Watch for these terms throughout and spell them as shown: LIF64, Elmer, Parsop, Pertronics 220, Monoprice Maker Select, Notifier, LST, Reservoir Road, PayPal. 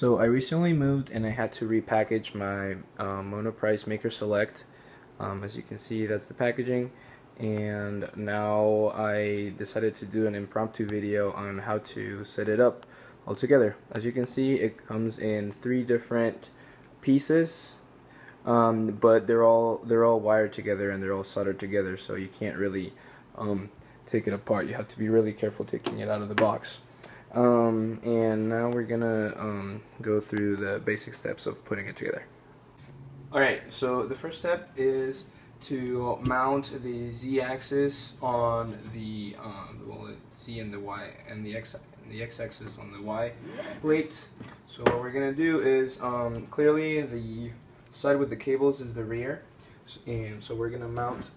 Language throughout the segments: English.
So I recently moved and I had to repackage my Monoprice Maker Select. As you can see, that's the packaging, and now I decided to do an impromptu video on how to set it up all together. As you can see, it comes in three different pieces, but they're all wired together and they're all soldered together, so you can't really take it apart. You have to be really careful taking it out of the box. And now we're gonna go through the basic steps of putting it together. Alright, so the first step is to mount the z-axis on the z and the y, and the x-axis on the y plate. So what we're gonna do is clearly the side with the cables is the rear, and so we're gonna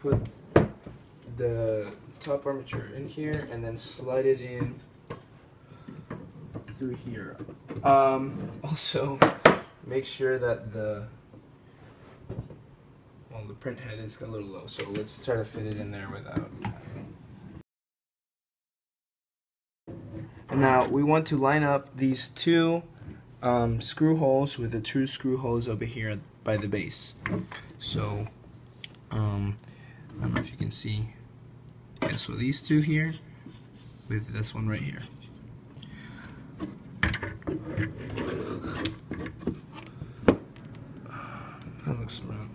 put the top armature in here and then slide it in through here. Also, make sure that the print head is a little low, so let's try to fit it in there without. And now we want to line up these two screw holes with the two screw holes over here by the base. So I don't know if you can see. Yeah, so these two here with this one right here. That looks wrong.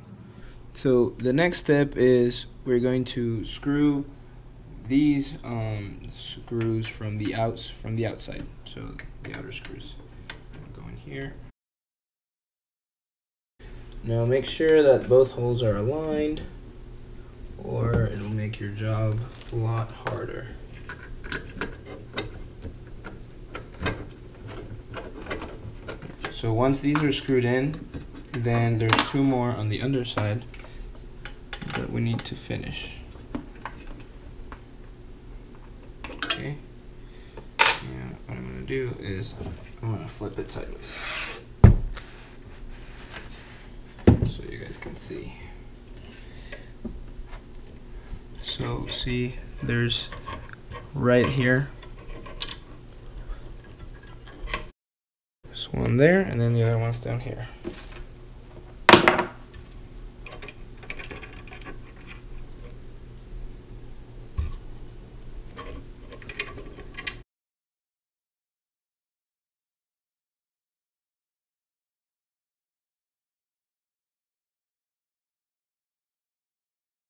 So the next step is we're going to screw these screws from the outside. So the outer screws go in here. Now make sure that both holes are aligned, or it'll make your job a lot harder. So once these are screwed in, then there's two more on the underside that we need to finish. Okay. And what I'm going to do is I'm going to flip it sideways so you guys can see. So see, there's right here, there's one there, and then the other one's down here.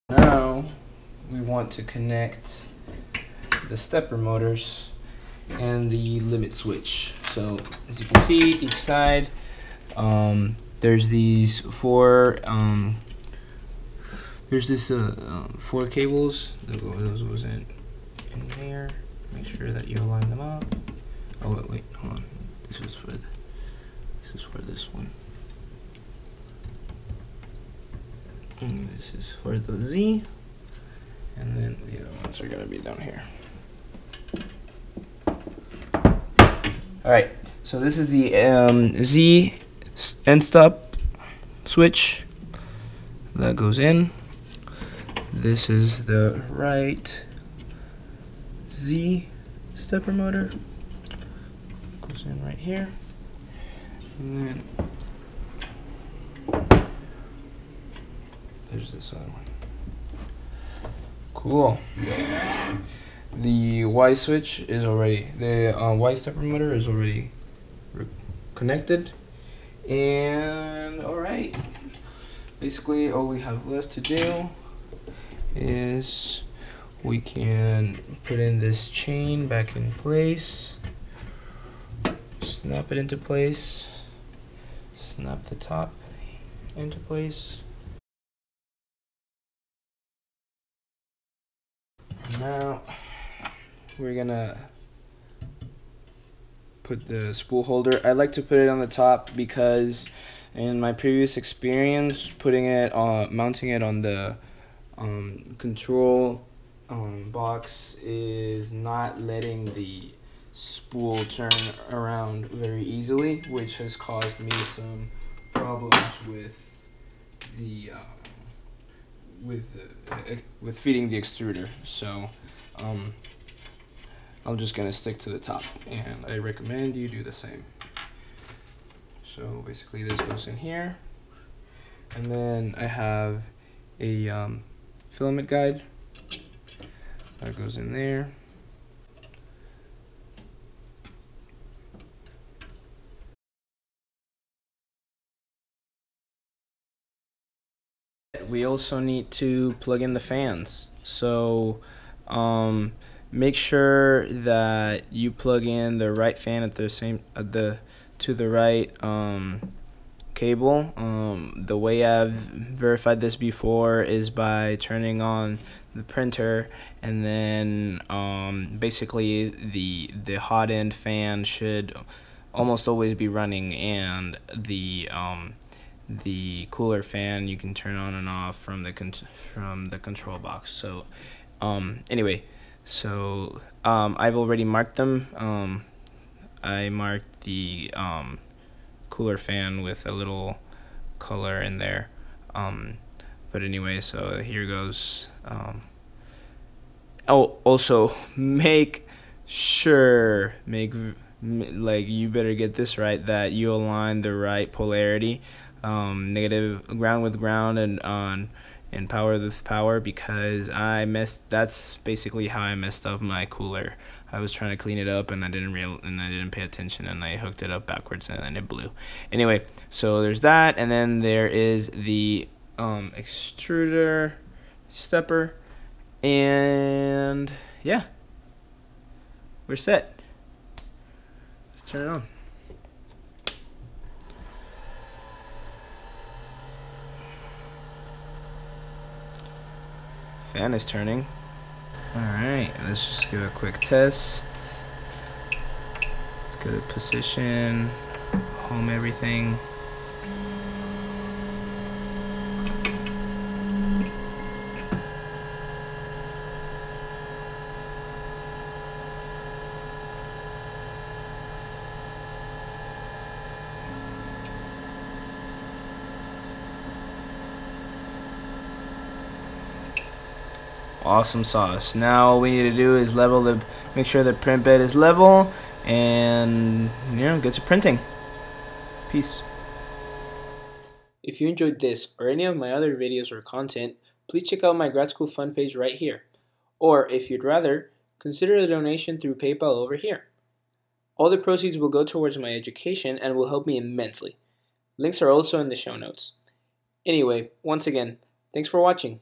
Now we want to connect the stepper motors and the limit switch. So as you can see, each side there's these four four cables. Those was in there. Make sure that you align them up. Oh wait, hold on. This is for this one. And this is for the Z, and then the other ones are going to be down here. Alright, so this is the Z end stop switch that goes in. This is the right Z stepper motor, goes in right here, and then there's this other one. Cool. The Y switch is already, Y stepper motor is already connected. And alright, basically all we have left to do is we can put in this chain back in place, snap it into place, snap the top into place. Now we're gonna put the spool holder. I like to put it on the top because in my previous experience putting it on, mounting it on the control box is not letting the spool turn around very easily, which has caused me some problems with feeding the extruder. So I'm just going to stick to the top, and I recommend you do the same. So basically this goes in here, and then I have a filament guide that goes in there. We also need to plug in the fans, so make sure that you plug in the right fan at the same to the right cable. The way I've verified this before is by turning on the printer, and then basically the hot end fan should almost always be running, and the cooler fan you can turn on and off from the control box. So anyway, so I've already marked them. I marked the cooler fan with a little color in there, but anyway, so here goes. Oh, also make sure, like, you better get this right, that you align the right polarity, negative ground with ground and on and power with power, because I messed, that's basically how I messed up my cooler. I was trying to clean it up and I didn't pay attention, and I hooked it up backwards and then it blew. Anyway, so there's that, and then there is the extruder stepper, and yeah, we're set. Let's turn it on. Fan is turning. Alright, let's just give a quick test. Let's go to position, home everything. Awesome sauce. Now all we need to do is level the, make sure the print bed is level, and you know, get to printing. Peace. If you enjoyed this or any of my other videos or content, please check out my grad school fund page right here. Or if you'd rather, consider a donation through PayPal over here. All the proceeds will go towards my education and will help me immensely. Links are also in the show notes. Anyway, once again, thanks for watching.